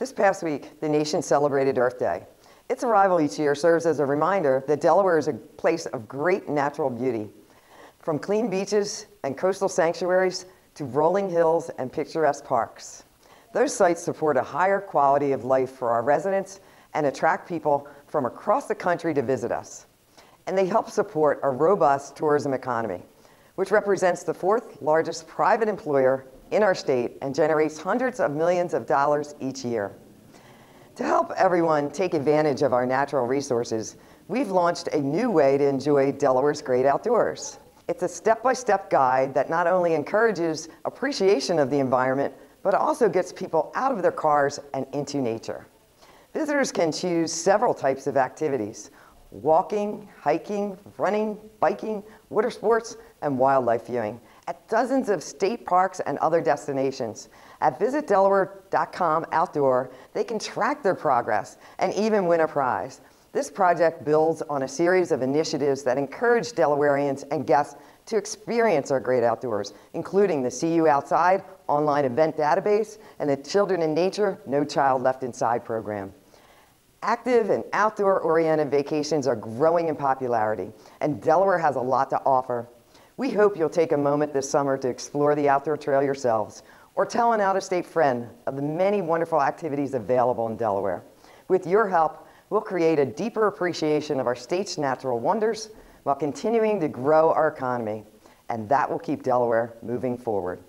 This past week, the nation celebrated Earth Day. Its arrival each year serves as a reminder that Delaware is a place of great natural beauty. From clean beaches and coastal sanctuaries to rolling hills and picturesque parks. Those sites support a higher quality of life for our residents and attract people from across the country to visit us. And they help support a robust tourism economy, which represents the 4th largest private employer in our state and generates hundreds of millions of dollars each year. To help everyone take advantage of our natural resources, we've launched a new way to enjoy Delaware's great outdoors. It's a step-by-step guide that not only encourages appreciation of the environment, but also gets people out of their cars and into nature. Visitors can choose several types of activities: walking, hiking, running, biking, water sports, and wildlife viewing at dozens of state parks and other destinations. At visitdelaware.com/outdoor, they can track their progress and even win a prize. This project builds on a series of initiatives that encourage Delawareans and guests to experience our great outdoors, including the See You Outside online event database and the Children in Nature, No Child Left Inside program. Active and outdoor-oriented vacations are growing in popularity, and Delaware has a lot to offer. We hope you'll take a moment this summer to explore the outdoor trail yourselves, or tell an out-of-state friend of the many wonderful activities available in Delaware. With your help, we'll create a deeper appreciation of our state's natural wonders while continuing to grow our economy, and that will keep Delaware moving forward.